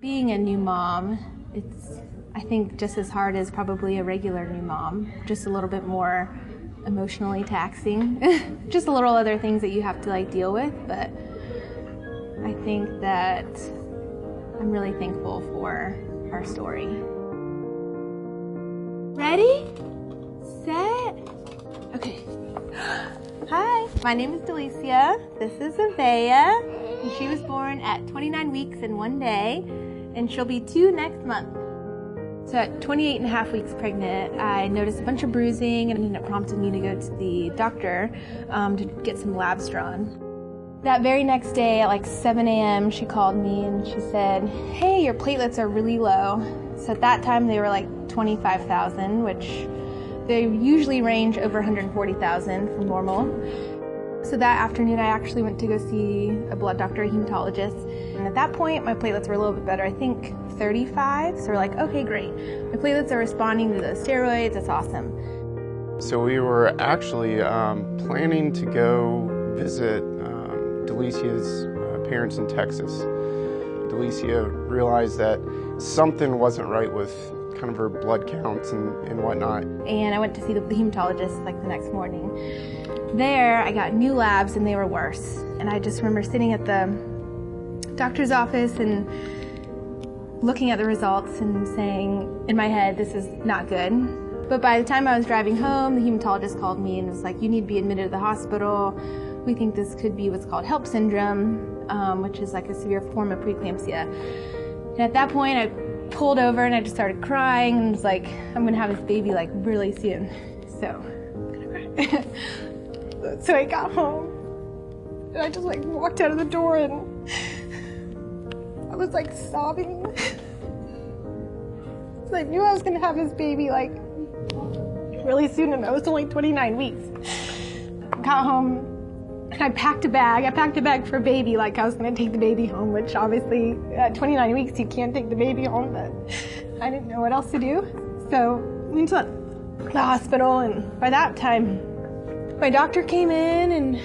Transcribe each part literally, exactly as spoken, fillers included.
Being a new mom, it's, I think, just as hard as probably a regular new mom, just a little bit more emotionally taxing, just a little other things that you have to like deal with, but I think that I'm really thankful for our story. Ready, set, okay. Hi, my name is Delicia, this is Avea, and she was born at twenty-nine weeks and one day, and she'll be two next month. So at twenty-eight and a half weeks pregnant, I noticed a bunch of bruising and it prompted me to go to the doctor um, to get some labs drawn. That very next day at like seven A M she called me and she said, hey, your platelets are really low. So at that time they were like twenty-five thousand, which they usually range over one hundred forty thousand from normal. So that afternoon I actually went to go see a blood doctor, a hematologist, and at that point my platelets were a little bit better, I think thirty-five, so we're like, okay, great. My platelets are responding to those steroids, that's awesome. So we were actually um, planning to go visit um, Delicia's uh, parents in Texas. Delicia realized that something wasn't right with kind of her blood counts and, and whatnot. And I went to see the hematologist like the next morning. There, I got new labs and they were worse. And I just remember sitting at the doctor's office and looking at the results and saying in my head, this is not good. But by the time I was driving home, the hematologist called me and was like, you need to be admitted to the hospital. We think this could be what's called HELLP syndrome, um, which is like a severe form of preeclampsia. And at that point, I pulled over and I just started crying and was like, I'm gonna have this baby like really soon. So, I'm gonna cry. So I got home, and I just like walked out of the door, and I was like sobbing. So I knew I was gonna have this baby like really soon, and I was only twenty-nine weeks. Got home, and I packed a bag. I packed a bag for a baby, like I was gonna take the baby home, which obviously at twenty-nine weeks you can't take the baby home, but I didn't know what else to do. So I went to the hospital, and by that time, my doctor came in and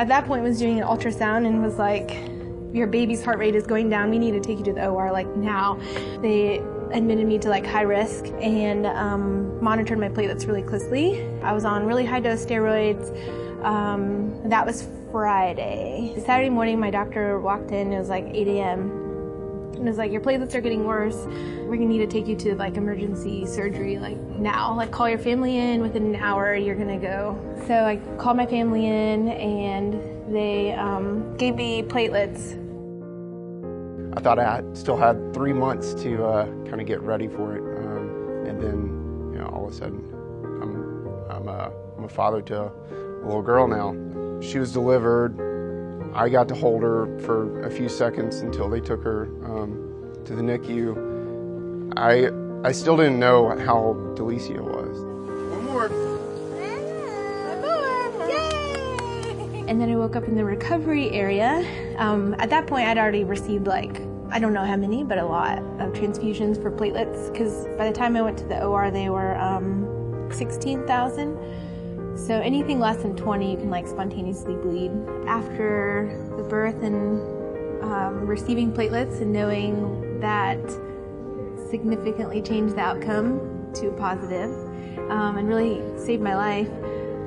at that point was doing an ultrasound and was like, your baby's heart rate is going down. We need to take you to the O R like now. They admitted me to like high risk and um, monitored my platelets really closely. I was on really high dose steroids. Um, that was Friday. Saturday morning, my doctor walked in, it was like eight A M and was like, your platelets are getting worse. We're gonna need to take you to like emergency surgery like now. Like call your family in, within an hour you're gonna go. So I called my family in and they um, gave me platelets. I thought I had, still had three months to uh, kind of get ready for it. Um, and then, you know, all of a sudden, I'm, I'm, a, I'm a father to a little girl now. She was delivered. I got to hold her for a few seconds until they took her um, to the N I C U. I I still didn't know how Delicia was. One more. One more. Yay! And then I woke up in the recovery area. Um, at that point, I'd already received like, I don't know how many, but a lot of transfusions for platelets, because by the time I went to the O R, they were um, sixteen thousand. So anything less than twenty, you can like spontaneously bleed. After the birth and um, receiving platelets and knowing that significantly changed the outcome to positive, um, and really saved my life,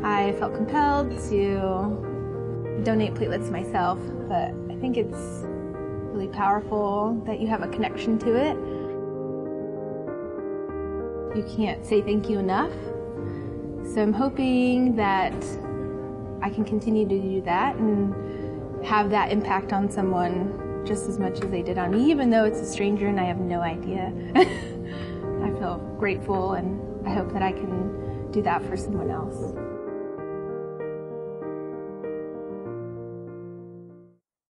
I felt compelled to donate platelets myself. But I think it's really powerful that you have a connection to it. You can't say thank you enough. So I'm hoping that I can continue to do that and have that impact on someone just as much as they did on me, even though it's a stranger and I have no idea. I feel grateful and I hope that I can do that for someone else.